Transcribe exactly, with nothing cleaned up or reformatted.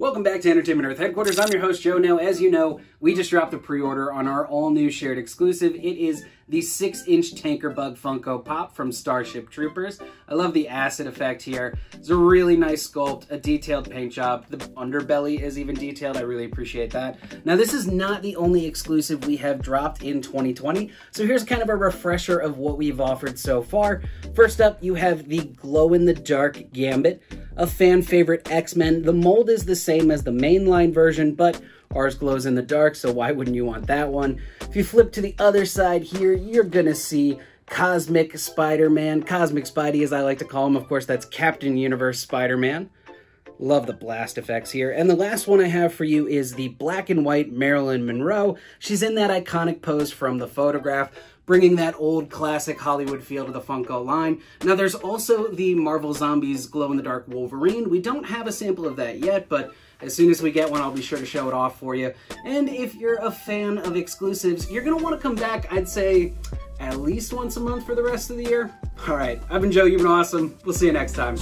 Welcome back to Entertainment Earth Headquarters. I'm your host, Joe. Now, as you know, we just dropped the pre-order on our all-new shared exclusive. It is the six inch Tanker Bug Funko Pop from Starship Troopers. I love the acid effect here. It's a really nice sculpt, a detailed paint job. The underbelly is even detailed. I really appreciate that. Now, this is not the only exclusive we have dropped in twenty twenty, so here's kind of a refresher of what we've offered so far. First up, you have the glow-in-the-dark Gambit, a fan favorite X-Men. The mold is the same as the mainline version, but ours glows in the dark, so why wouldn't you want that one? If you flip to the other side here, you're gonna see Cosmic Spider-Man, Cosmic Spidey as I like to call him. Of course, that's Captain Universe Spider-Man. Love the blast effects here. And the last one I have for you is the black and white Marilyn Monroe. She's in that iconic pose from the photograph, bringing that old classic Hollywood feel to the Funko line. Now, there's also the Marvel Zombies glow-in-the-dark Wolverine. We don't have a sample of that yet, but as soon as we get one, I'll be sure to show it off for you. And if you're a fan of exclusives, you're gonna wanna come back, I'd say, at least once a month for the rest of the year. All right, I've been Joe, you've been awesome. We'll see you next time.